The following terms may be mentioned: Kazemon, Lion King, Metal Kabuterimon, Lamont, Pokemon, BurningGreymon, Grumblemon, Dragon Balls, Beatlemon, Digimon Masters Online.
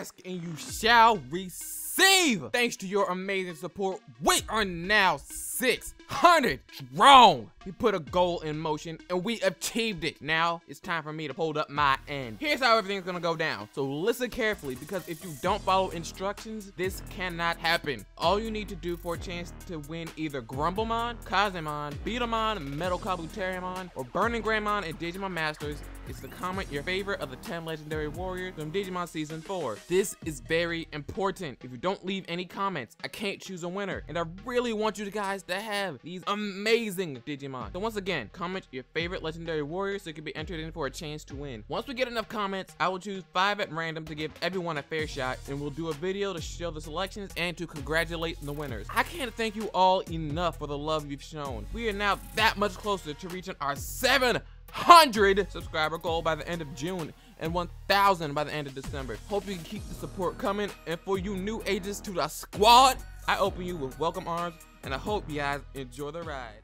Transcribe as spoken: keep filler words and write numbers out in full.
ask and you shall receive. Thanks to your amazing support, we are now six hundred strong. We put a goal in motion and we achieved it. Now it's time for me to hold up my end. Here's how everything's gonna go down. So listen carefully, because if you don't follow instructions, this cannot happen. All you need to do for a chance to win either Grumblemon, Kazemon, Beatlemon, Metal Kabuterimon, or BurningGreymon and Digimon Masters is to comment your favorite of the ten legendary warriors from Digimon Season four. This is very important. If you don't leave any comments, I can't choose a winner, and I really want you guys to have these amazing Digimon. So once again, comment your favorite legendary warrior so you can be entered in for a chance to win. Once we get enough comments, I will choose five at random to give everyone a fair shot, and we'll do a video to show the selections and to congratulate the winners. I can't thank you all enough for the love you've shown. We are now that much closer to reaching our seven hundred subscriber goal by the end of June and one thousand by the end of December. Hope you can keep the support coming, and for you new ages to the squad, I open you with welcome arms, and I hope you guys enjoy the ride.